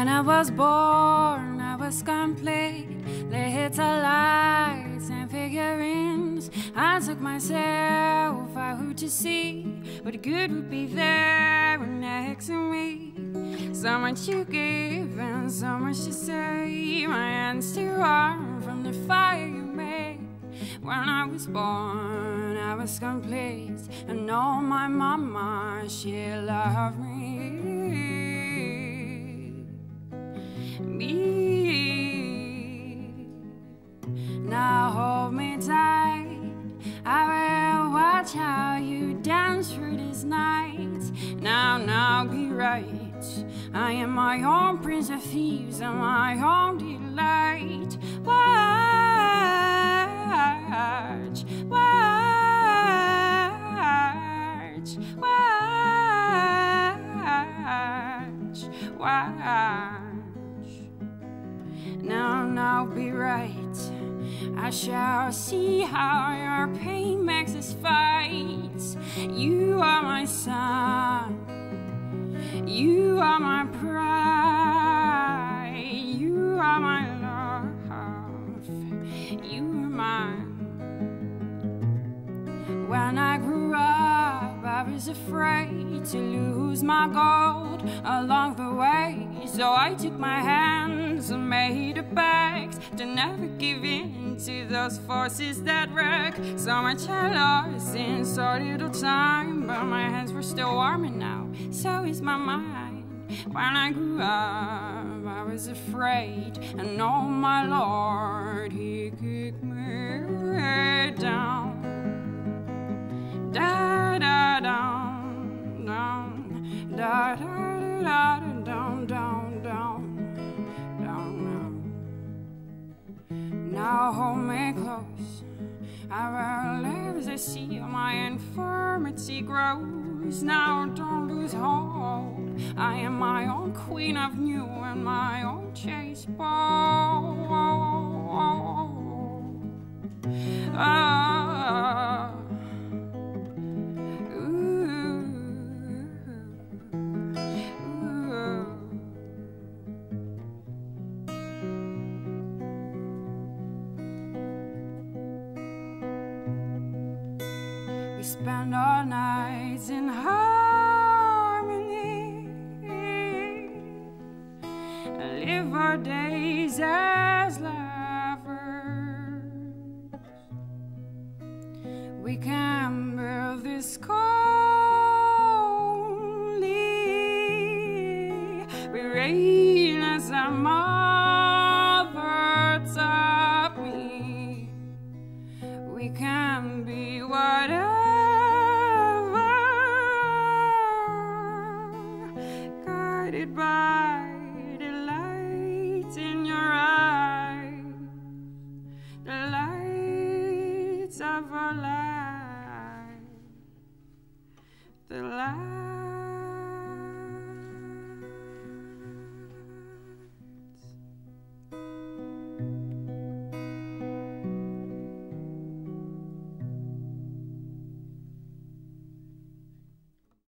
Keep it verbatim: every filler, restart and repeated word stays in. When I was born, I was complete. Lights, lights and figurines. I took myself out to see what good would be there next week. So much you gave and so much to say. My hands still warm from the fire you made. When I was born, I was complete. And oh, my mama, she loved me. Me. Now hold me tight. I will watch how you dance through these nights. Now, now be right. I am my own prince of thieves and my own delight. Watch, watch, watch, watch. Now, now be right. I shall see how your pain makes us fight. You are my son. You are my pride. You are my love. You are mine. When I grew up, I was afraid to lose my gold along the way. So I took my hands and made a pact to never give in to those forces that wreck. So much I lost in so little time, but my hands were still warm, and now so is my mind. When I grew up, I was afraid, and oh my Lord, he kicked me down. Da da down, down, da da da da. Down, down, down, down, down. Now hold me close. I will live as I see my infirmity grows. Now don't lose hold. I am my own queen of new and my own chase ball. Oh, oh, oh. We spend our nights in harmony, and live our days as lovers. We can build this core.